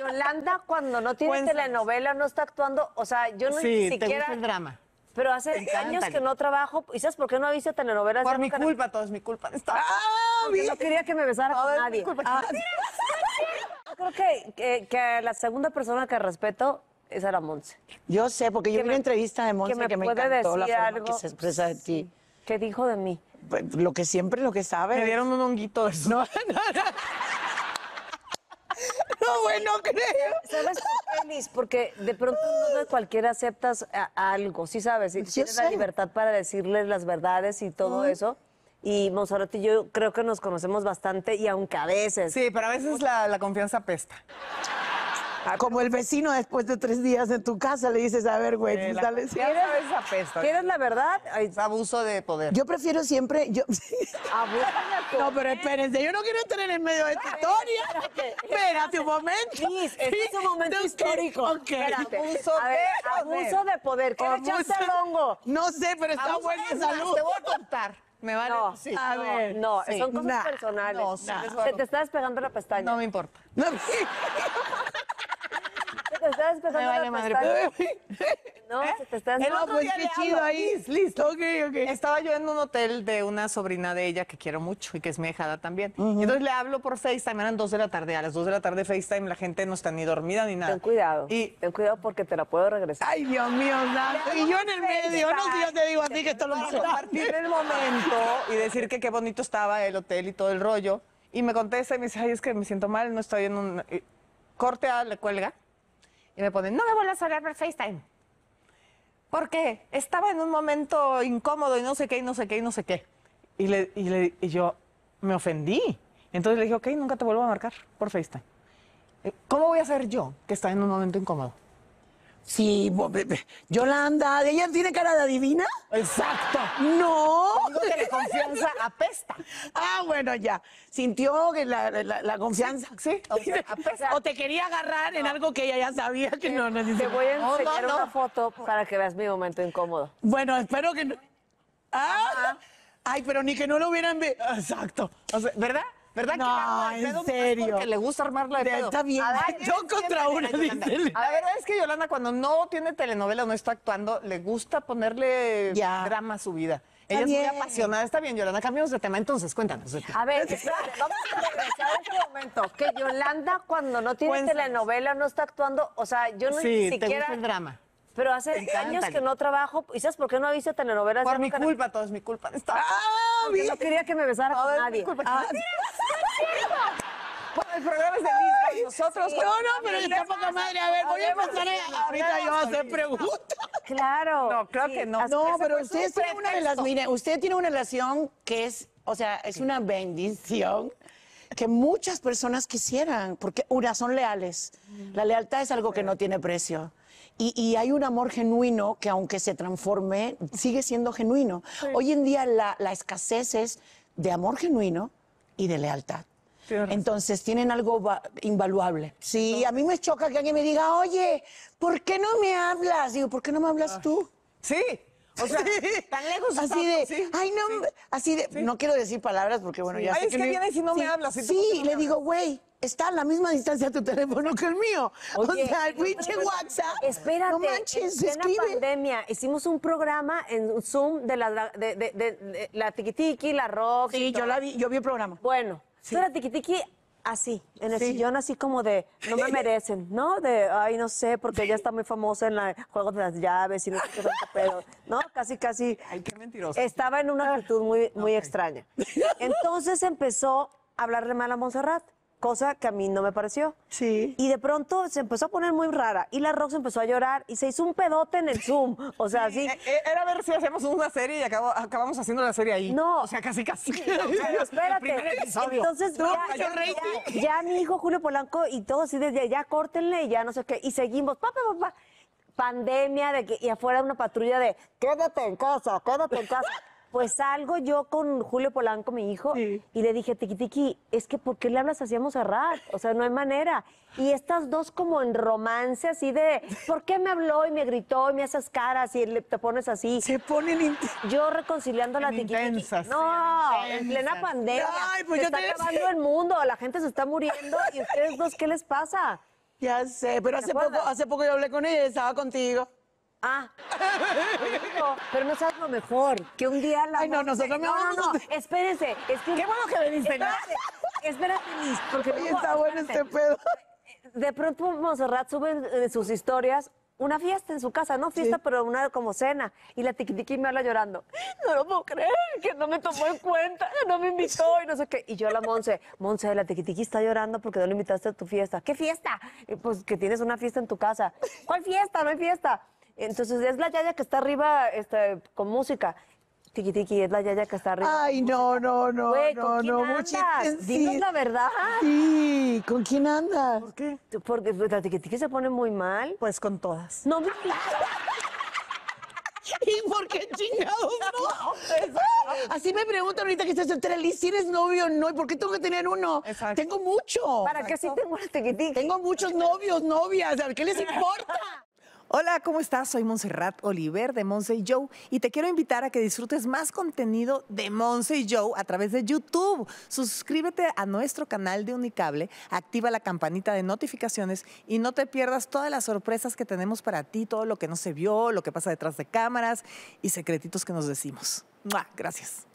Yolanda, cuando no tiene telenovela, no está actuando, o sea, yo no ni siquiera... Sí, te gusta el drama. Pero hace años que no trabajo, ¿y sabes por qué no he visto telenovelas? Por mi culpa, todo es mi culpa. Porque no quería que me besara con nadie. Creo que la segunda persona que respeto es a la Montse. Yo sé, porque yo vi una entrevista de Montse que me encantó la forma que se expresa de ti. ¿Qué dijo de mí? Lo que siempre, lo que sabe. Me dieron un honguito de eso. No, bueno, creo. ¿Sabes por qué, Liz? Porque de pronto no de cualquiera aceptas a algo, sí sabes, y tienes la libertad para decirles las verdades y todo eso. Y Montserrat y yo creo que nos conocemos bastante, y aunque a veces... Sí, pero a veces la confianza apesta. Como el vecino después de 3 días en tu casa le dices, a ver, güey, dale. ¿Quieres la verdad? Es abuso de poder. Yo prefiero siempre... No, pero espérense, yo no quiero estar en el medio de esta historia. Espérate un momento. Liz, este es un momento histórico. Abuso de poder. ¿Qué le echaste al hongo? No sé, pero está buena salud. Te voy a contar. Me vale. No, sí, a no, ver, no sí, son cosas personales. No, sí, se te está despegando la pestaña. No me importa. No, sí. Se te está despegando la pestaña. No, se te está despegando. No, pues qué chido ahí. Listo, ok. Estaba yo en un hotel de una sobrina de ella que quiero mucho y que es mi hijada también. Y entonces le hablo por FaceTime, eran 2 de la tarde. A las 2 de la tarde FaceTime, la gente no está ni dormida ni nada. Ten cuidado. Ten cuidado porque te la puedo regresar. Ay, Dios mío, santo. Y yo en el medio, no sé si yo te digo a ti que esto lo vas a compartir en el momento y decir que qué bonito estaba el hotel y todo el rollo. Y me contesta y me dice, ay, es que me siento mal, no estoy en un... Corte a la cuelga y me pone, no me vuelvas a hablar por FaceTime. Porque estaba en un momento incómodo y no sé qué, y no sé qué, y no sé qué. Y yo me ofendí. Entonces le dije, ok, nunca te vuelvo a marcar por FaceTime. ¿Cómo voy a hacer yo que está en un momento incómodo? Sí, Yolanda, ¿ella tiene cara de adivina? Exacto. No. Digo que la confianza apesta. Ah, bueno, ya. ¿Sintió que la confianza? Sí. O sea, apesta. O te quería agarrar en algo que ella ya sabía que no necesitaba. Te voy a enseñar una foto para que veas mi momento incómodo. Bueno, espero que no. Ah. Ay, pero ni que no lo hubieran visto. Exacto. O sea, ¿verdad? ¿Verdad no, que arma de pedo? En serio. Porque le gusta armarla de pedo. Está bien. Yo contra una, dice. La verdad es que Yolanda, cuando no tiene telenovela, no está actuando, le gusta ponerle drama a su vida. Ella es muy apasionada. Está bien, Yolanda, cambiamos de tema. Entonces, cuéntanos. A ver, vamos a regresar a este momento. Que Yolanda, cuando no tiene telenovela, no está actuando, o sea, yo no ni siquiera... Sí, te gusta el drama. Pero hace años que no trabajo, ¿y sabes por qué no he visto telenovelas? Por mi culpa, todo es mi culpa. Porque no quería que me besara con nadie. Bueno, el programa es de Liz, nosotros... No, pero está poca madre. A ver, voy a empezar ahorita yo a hacer preguntas. Claro. No, creo que no. No, pero ustedes tienen una relación... Mire, usted tiene una relación que es, o sea, es una bendición que muchas personas quisieran, porque una, son leales. La lealtad es algo que no tiene precio. Y hay un amor genuino que, aunque se transforme, sigue siendo genuino. Sí. Hoy en día la escasez es de amor genuino y de lealtad. Entonces tienen algo invaluable. Sí, a mí me choca que alguien me diga, oye, ¿por qué no me hablas? Digo, ¿por qué no me hablas tú? Sí. O sea, tan lejos. Así de, ay, no, así de, no quiero decir palabras porque, bueno, ya sé. Ay, es que vienes y no me hablas. Sí, le digo, güey. Está a la misma distancia tu teléfono que el mío. Oye, o sea, el pinche WhatsApp. Espérate, no manches, en la pandemia hicimos un programa en Zoom de la Tiki Tiki, la Roxy. Sí, yo vi el programa. Bueno, tú la Tiki Tiki así, en el sillón así como de, no me merecen, ¿no? De, ay, no sé, porque ella está muy famosa en el juego de las llaves y no sé qué tanto pedo, ¿no? Casi, casi. Ay, qué mentiroso. Estaba en una actitud muy, muy extraña. Entonces empezó a hablarle mal a Montserrat. Cosa que a mí no me pareció. Sí. Y de pronto se empezó a poner muy rara. Y la Roxy empezó a llorar y se hizo un pedote en el Zoom. O sea, sí. Era ver si hacíamos una serie y acabamos haciendo la serie ahí. No. O sea, casi, casi. No, pero espérate. Entonces, ya mi hijo Julio Polanco y todo así desde ya córtenle y ya no sé qué. Y seguimos. Papá. Pandemia de que, y afuera una patrulla de quédate en casa. Pues salgo yo con Julio Polanco, mi hijo, y le dije, Tiki Tiki, es que ¿por qué le hablas así a Montserrat? O sea, no hay manera. Y estas dos como en romance, así de, ¿por qué me habló y me gritó y me haces caras y te pones así? Se ponen intensas. Yo reconciliando a la Tiki Tiki. No, en plena pandemia. Ay, pues se está acabando el mundo, la gente se está muriendo. ¿Y ustedes dos qué les pasa? Ya sé, pero hace poco yo hablé con ella y estaba contigo. Ah, pero no sabes lo mejor, que un día la... Ay, no, nosotros no vamos... No, espérense, es que... Qué bueno que veniste, ¿no? Espérate, Liz, porque... Oye, está bueno este pedo. De pronto Montserrat sube en sus historias una fiesta en su casa, no fiesta, sí, pero una como cena. Y la Tiki Tiki me habla llorando. No lo puedo creer, que no me tomó en cuenta, que no me invitó y no sé qué. Y yo a la Montse, la Tiki Tiki está llorando porque no lo invitaste a tu fiesta. ¿Qué fiesta? Pues que tienes una fiesta en tu casa. ¿Cuál fiesta? No hay fiesta. Entonces es la yaya que está arriba con música. Tiki Tiki, es la yaya que está arriba. Ay, no, no, no, güey, no, no, muchachos. Dinos la verdad. Sí, ¿con quién andas? ¿Por qué? Porque la Tiki Tiki se pone muy mal. Pues con todas. No, no. ¿Y por qué chingados no? Así me preguntan ahorita que estás soltera, Liz, ¿tienes novio o no? ¿Y por qué tengo que tener uno? Exacto. Tengo mucho. ¿Para qué sí tengo la Tiki Tiki? Tengo muchos novios, novias, ¿a qué les importa? Hola, ¿cómo estás? Soy Montserrat Oliver de Montse y Joe y te quiero invitar a que disfrutes más contenido de Montse y Joe a través de YouTube. Suscríbete a nuestro canal de Unicable, activa la campanita de notificaciones y no te pierdas todas las sorpresas que tenemos para ti, todo lo que no se vio, lo que pasa detrás de cámaras y secretitos que nos decimos. ¡Mua! Gracias.